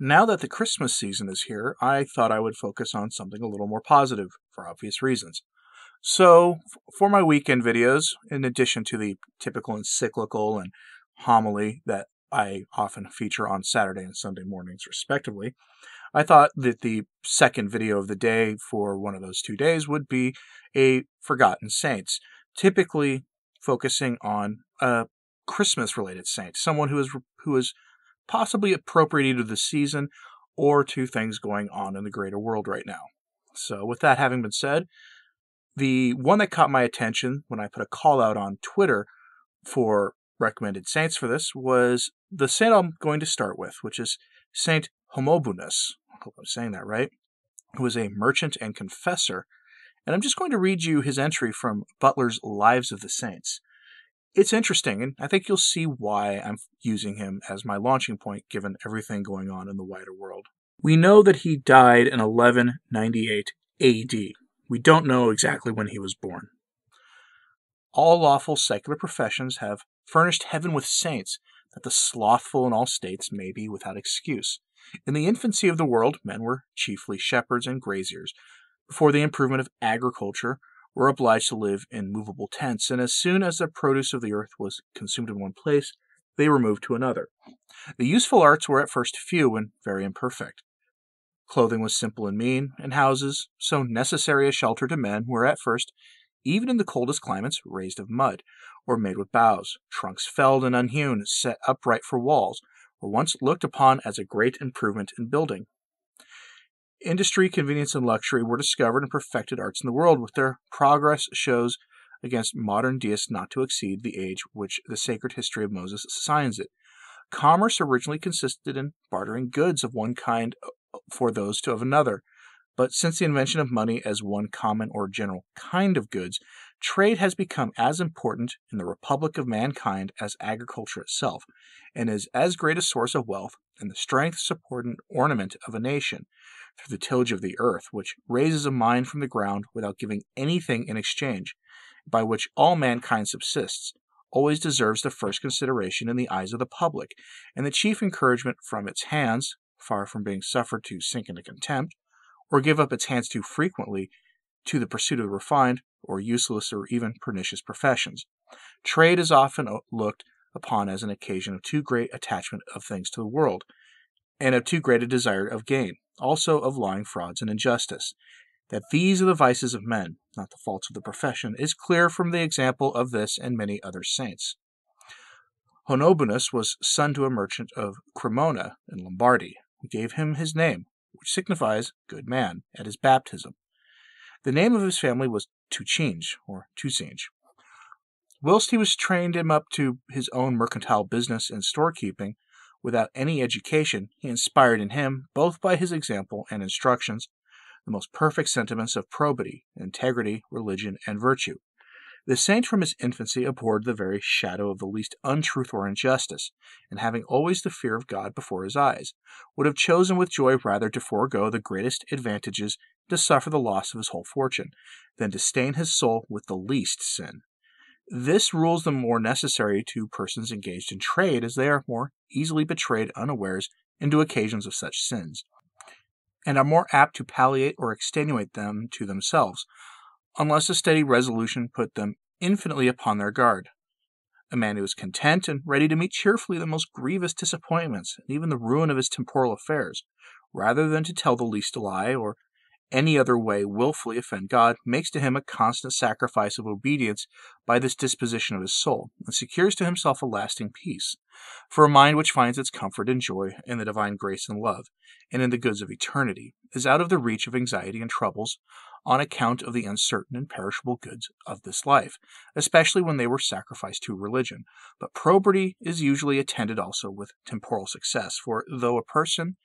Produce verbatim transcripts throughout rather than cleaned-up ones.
Now that the Christmas season is here, I thought I would focus on something a little more positive, for obvious reasons. So, for my weekend videos, in addition to the typical encyclical and homily that I often feature on Saturday and Sunday mornings, respectively, I thought that the second video of the day for one of those two days would be a Forgotten Saints, typically focusing on a Christmas-related saint, someone who is who is possibly appropriate to the season or to things going on in the greater world right now. So with that having been said, the one that caught my attention when I put a call out on Twitter for recommended saints for this was the saint I'm going to start with, which is Saint Homobonus. I hope I'm saying that right, who was a merchant and confessor. And I'm just going to read you his entry from Butler's Lives of the Saints. It's interesting, and I think you'll see why I'm using him as my launching point, given everything going on in the wider world. We know that he died in eleven ninety-eight A D. We don't know exactly when he was born. All lawful secular professions have furnished heaven with saints that the slothful in all states may be without excuse. In the infancy of the world, men were chiefly shepherds and graziers. Before the improvement of agriculture, were obliged to live in movable tents, and as soon as the produce of the earth was consumed in one place, they were moved to another. The useful arts were at first few and very imperfect. Clothing was simple and mean, and houses, so necessary a shelter to men, were at first, even in the coldest climates, raised of mud, or made with boughs, trunks felled and unhewn, set upright for walls, were once looked upon as a great improvement in building. Industry, convenience, and luxury were discovered and perfected arts in the world, with their progress shows against modern deists not to exceed the age which the sacred history of Moses assigns it. Commerce originally consisted in bartering goods of one kind for those of another, but since the invention of money as one common or general kind of goods, trade has become as important in the republic of mankind as agriculture itself, and is as great a source of wealth and the strength, support, and ornament of a nation, through the tillage of the earth, which raises a mine from the ground without giving anything in exchange, by which all mankind subsists, always deserves the first consideration in the eyes of the public, and the chief encouragement from its hands, far from being suffered to sink into contempt, or give up its hands too frequently to the pursuit of refined, or useless, or even pernicious professions. Trade is often looked upon as an occasion of too great attachment of things to the world, and of too great a desire of gain, also of lying, frauds, and injustice. That these are the vices of men, not the faults of the profession, is clear from the example of this and many other saints. Honobonus was son to a merchant of Cremona in Lombardy, who gave him his name, which signifies good man, at his baptism. The name of his family was Tucinge, or Tucinge. Whilst he was trained him up to his own mercantile business and storekeeping, without any education, he inspired in him, both by his example and instructions, the most perfect sentiments of probity, integrity, religion, and virtue. The saint from his infancy abhorred the very shadow of the least untruth or injustice, and having always the fear of God before his eyes, would have chosen with joy rather to forego the greatest advantages, to suffer the loss of his whole fortune, than to stain his soul with the least sin. This rule is the more necessary to persons engaged in trade, as they are more easily betrayed unawares into occasions of such sins, and are more apt to palliate or extenuate them to themselves, unless a steady resolution put them infinitely upon their guard. A man who is content and ready to meet cheerfully the most grievous disappointments, and even the ruin of his temporal affairs, rather than to tell the least lie, or any other way willfully offend God, makes to him a constant sacrifice of obedience by this disposition of his soul, and secures to himself a lasting peace, for a mind which finds its comfort and joy in the divine grace and love, and in the goods of eternity, is out of the reach of anxiety and troubles on account of the uncertain and perishable goods of this life, especially when they were sacrificed to religion. But probity is usually attended also with temporal success, for though a person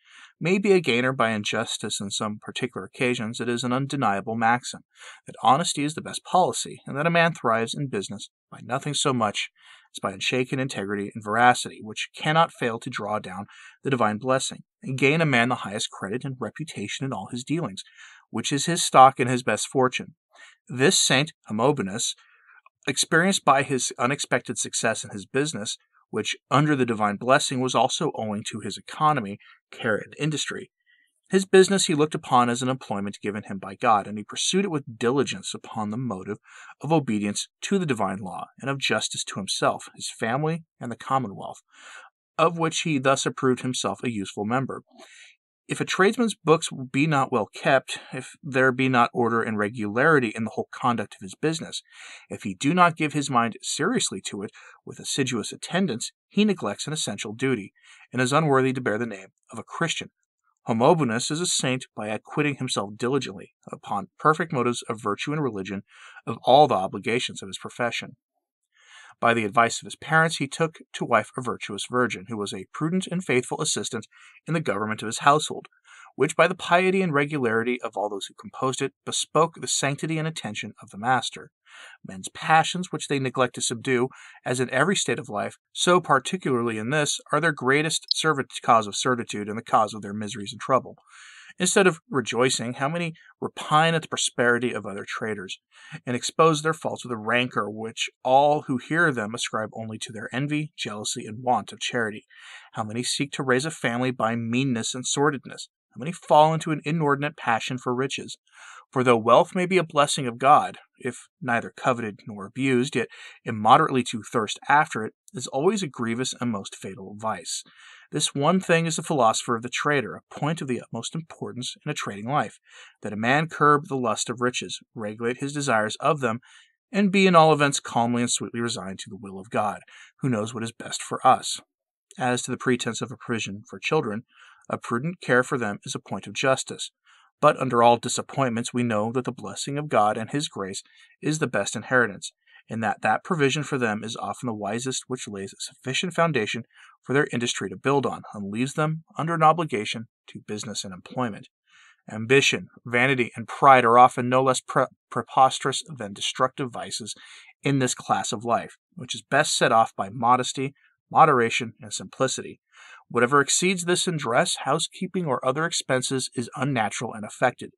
may be a gainer by injustice in some particular occasions, it is an undeniable maxim that honesty is the best policy, and that a man thrives in business by nothing so much as by unshaken integrity and veracity, which cannot fail to draw down the divine blessing, and gain a man the highest credit and reputation in all his dealings, which is his stock and his best fortune. This Saint Homobonus, experienced by his unexpected success in his business, which under the divine blessing was also owing to his economy, care, and industry. His business he looked upon as an employment given him by God, and he pursued it with diligence upon the motive of obedience to the divine law and of justice to himself, his family, and the commonwealth, of which he thus approved himself a useful member. If a tradesman's books be not well kept, if there be not order and regularity in the whole conduct of his business, if he do not give his mind seriously to it with assiduous attendance, he neglects an essential duty, and is unworthy to bear the name of a Christian. Homobonus is a saint by acquitting himself diligently, upon perfect motives of virtue and religion, of all the obligations of his profession. By the advice of his parents, he took to wife a virtuous virgin, who was a prudent and faithful assistant in the government of his household, which by the piety and regularity of all those who composed it, bespoke the sanctity and attention of the master. Men's passions, which they neglect to subdue, as in every state of life, so particularly in this, are their greatest servant- cause of certitude and the cause of their miseries and trouble. Instead of rejoicing, how many repine at the prosperity of other traders, and expose their faults with a rancor which all who hear them ascribe only to their envy, jealousy, and want of charity? How many seek to raise a family by meanness and sordidness? How many fall into an inordinate passion for riches? For though wealth may be a blessing of God, if neither coveted nor abused, yet immoderately to thirst after it is always a grievous and most fatal vice. This one thing is the philosopher of the trader, a point of the utmost importance in a trading life, that a man curb the lust of riches, regulate his desires of them, and be in all events calmly and sweetly resigned to the will of God, who knows what is best for us. As to the pretense of a provision for children, a prudent care for them is a point of justice. But under all disappointments we know that the blessing of God and his grace is the best inheritance, and that that provision for them is often the wisest which lays a sufficient foundation for their industry to build on, and leaves them under an obligation to business and employment. Ambition, vanity, and pride are often no less pre- preposterous than destructive vices in this class of life, which is best set off by modesty, moderation, and simplicity. Whatever exceeds this in dress, housekeeping, or other expenses is unnatural and affected,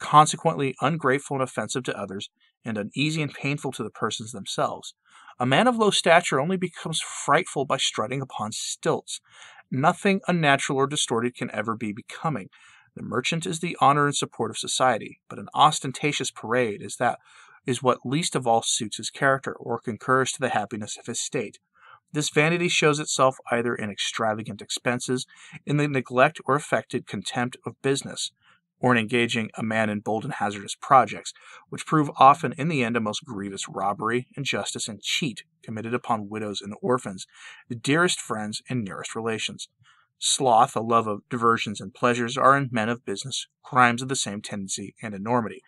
consequently ungrateful and offensive to others, and uneasy and painful to the persons themselves. A man of low stature only becomes frightful by strutting upon stilts. Nothing unnatural or distorted can ever be becoming. The merchant is the honor and support of society, but an ostentatious parade is that is what least of all suits his character, or concurs to the happiness of his state. This vanity shows itself either in extravagant expenses, in the neglect or affected contempt of business, or in engaging a man in bold and hazardous projects, which prove often in the end a most grievous robbery, injustice, and cheat committed upon widows and orphans, the dearest friends and nearest relations. Sloth, a love of diversions and pleasures, are in men of business crimes of the same tendency and enormity.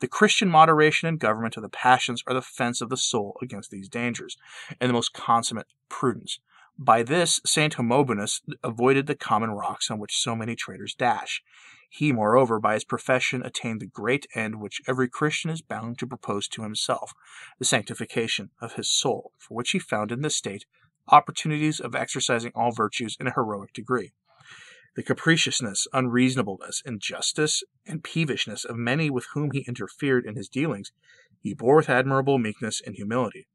The Christian moderation and government of the passions are the fence of the soul against these dangers, and the most consummate prudence. By this, Saint Homobonus avoided the common rocks on which so many traders dash. He, moreover, by his profession attained the great end which every Christian is bound to propose to himself, the sanctification of his soul, for which he found in this state opportunities of exercising all virtues in a heroic degree. The capriciousness, unreasonableness, injustice, and peevishness of many with whom he interfered in his dealings, he bore with admirable meekness and humility,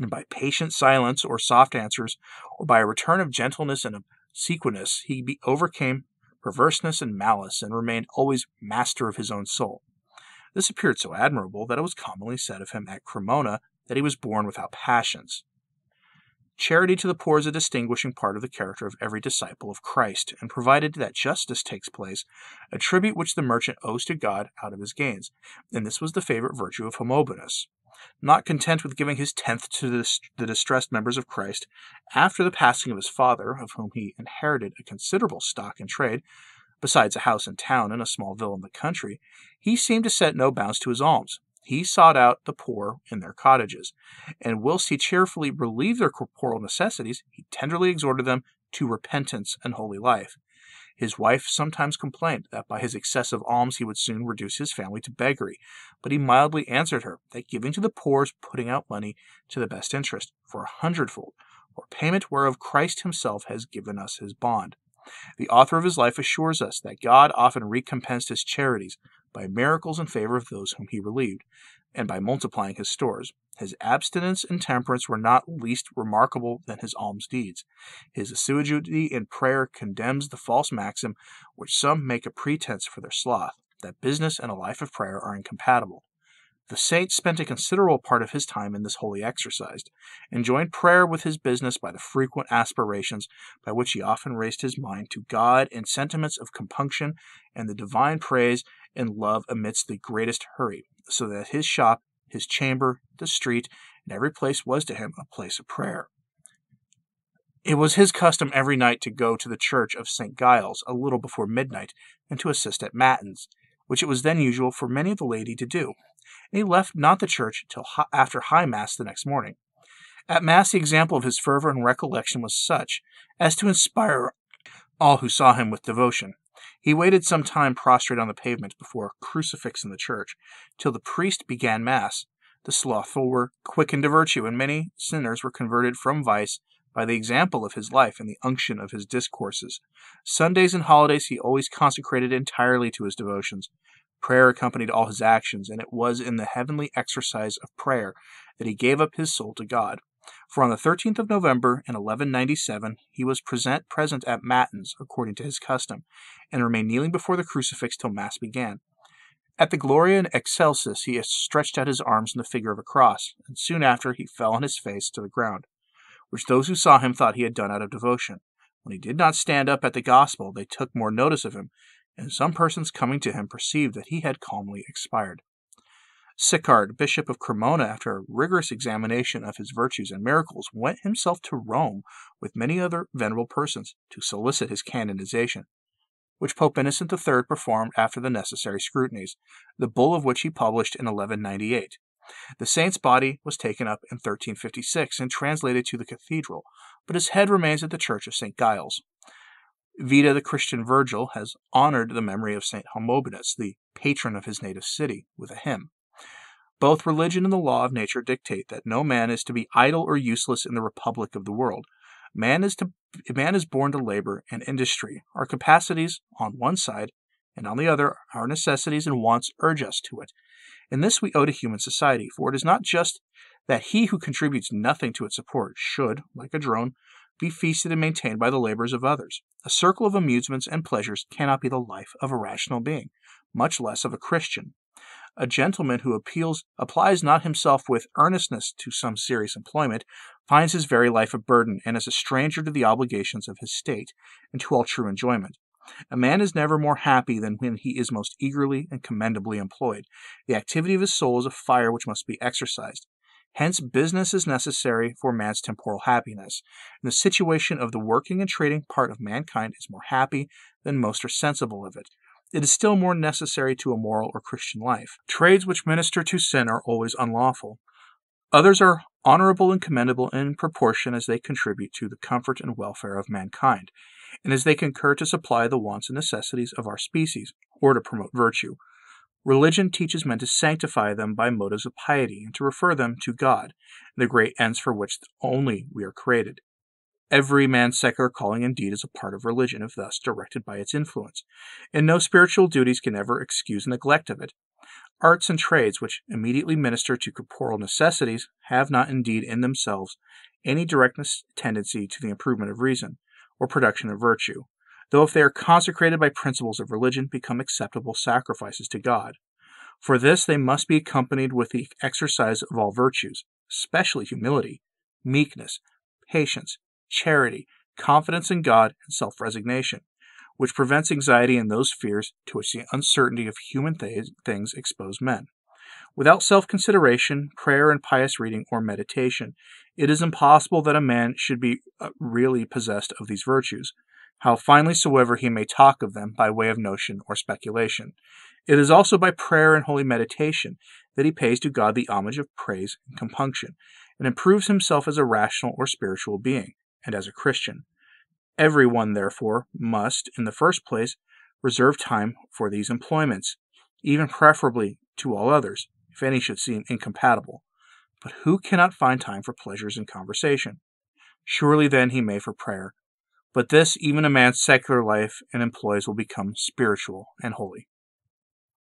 and by patient silence or soft answers, or by a return of gentleness and obsequiousness, he be- overcame perverseness and malice, and remained always master of his own soul. This appeared so admirable that it was commonly said of him at Cremona that he was born without passions. Charity to the poor is a distinguishing part of the character of every disciple of Christ, and provided that justice takes place, a tribute which the merchant owes to God out of his gains, and this was the favorite virtue of Homobonus. Not content with giving his tenth to the, the distressed members of Christ, after the passing of his father, of whom he inherited a considerable stock in trade, besides a house in town and a small villa in the country, he seemed to set no bounds to his alms. He sought out the poor in their cottages, and whilst he cheerfully relieved their corporal necessities, he tenderly exhorted them to repentance and holy life. His wife sometimes complained that by his excessive alms he would soon reduce his family to beggary, but he mildly answered her that giving to the poor is putting out money to the best interest, for a hundredfold, or payment whereof Christ himself has given us his bond. The author of his life assures us that God often recompensed his charities by miracles in favor of those whom he relieved. and by multiplying his stores. His abstinence and temperance were not least remarkable than his alms deeds. His assiduity in prayer condemns the false maxim which some make a pretense for their sloth, that business and a life of prayer are incompatible. The saint spent a considerable part of his time in this holy exercise, and joined prayer with his business by the frequent aspirations by which he often raised his mind to God in sentiments of compunction and the divine praise and love amidst the greatest hurry, so that his shop, his chamber, the street, and every place was to him a place of prayer. It was his custom every night to go to the church of Saint Giles a little before midnight and to assist at matins, which it was then usual for many of the laity to do, and he left not the church till after high mass the next morning. At mass the example of his fervour and recollection was such as to inspire all who saw him with devotion. He waited some time prostrate on the pavement before a crucifix in the church, till the priest began mass. The slothful were quickened to virtue, and many sinners were converted from vice by the example of his life and the unction of his discourses. Sundays and holidays he always consecrated entirely to his devotions. Prayer accompanied all his actions, and it was in the heavenly exercise of prayer that he gave up his soul to God. For on the thirteenth of November, in eleven ninety-seven, he was present, present at matins, according to his custom, and remained kneeling before the crucifix till mass began. At the Gloria in Excelsis he stretched out his arms in the figure of a cross, and soon after he fell on his face to the ground, which those who saw him thought he had done out of devotion. When he did not stand up at the gospel, they took more notice of him, and some persons coming to him perceived that he had calmly expired. Sicard, bishop of Cremona, after a rigorous examination of his virtues and miracles, went himself to Rome with many other venerable persons to solicit his canonization, which Pope Innocent the Third performed after the necessary scrutinies, the bull of which he published in eleven ninety-eight. The saint's body was taken up in thirteen fifty-six and translated to the cathedral, but his head remains at the church of Saint Giles. Vita, the Christian Virgil, has honored the memory of Saint Homobonus, the patron of his native city, with a hymn. Both religion and the law of nature dictate that no man is to be idle or useless in the republic of the world. Man is, to, man is born to labor and industry. Our capacities on one side, and on the other, our necessities and wants urge us to it. And this we owe to human society, for it is not just that he who contributes nothing to its support should, like a drone, be feasted and maintained by the labors of others. A circle of amusements and pleasures cannot be the life of a rational being, much less of a Christian. A gentleman who appeals, applies not himself with earnestness to some serious employment, finds his very life a burden, and is a stranger to the obligations of his state, and to all true enjoyment. A man is never more happy than when he is most eagerly and commendably employed. The activity of his soul is a fire which must be exercised. Hence, business is necessary for man's temporal happiness, and the situation of the working and trading part of mankind is more happy than most are sensible of it. It is still more necessary to a moral or Christian life. Trades which minister to sin are always unlawful. Others are honorable and commendable in proportion as they contribute to the comfort and welfare of mankind, and as they concur to supply the wants and necessities of our species, or to promote virtue. Religion teaches men to sanctify them by motives of piety, and to refer them to God, the great ends for which only we are created. Every man's secular calling indeed is a part of religion, if thus directed by its influence, and no spiritual duties can ever excuse neglect of it. Arts and trades which immediately minister to corporal necessities have not indeed in themselves any direct tendency to the improvement of reason, or production of virtue, though if they are consecrated by principles of religion, become acceptable sacrifices to God. For this they must be accompanied with the exercise of all virtues, especially humility, meekness, patience, charity, confidence in God, and self-resignation, which prevents anxiety and those fears to which the uncertainty of human th- things expose men. Without self-consideration, prayer, and pious reading or meditation, it is impossible that a man should be uh, really possessed of these virtues, how finely soever he may talk of them by way of notion or speculation. It is also by prayer and holy meditation that he pays to God the homage of praise and compunction, and improves himself as a rational or spiritual being, and as a Christian. Every one, therefore, must, in the first place, reserve time for these employments, even preferably to all others, if any should seem incompatible. But who cannot find time for pleasures and conversation? Surely then he may for prayer. But this, even a man's secular life and employs will become spiritual and holy.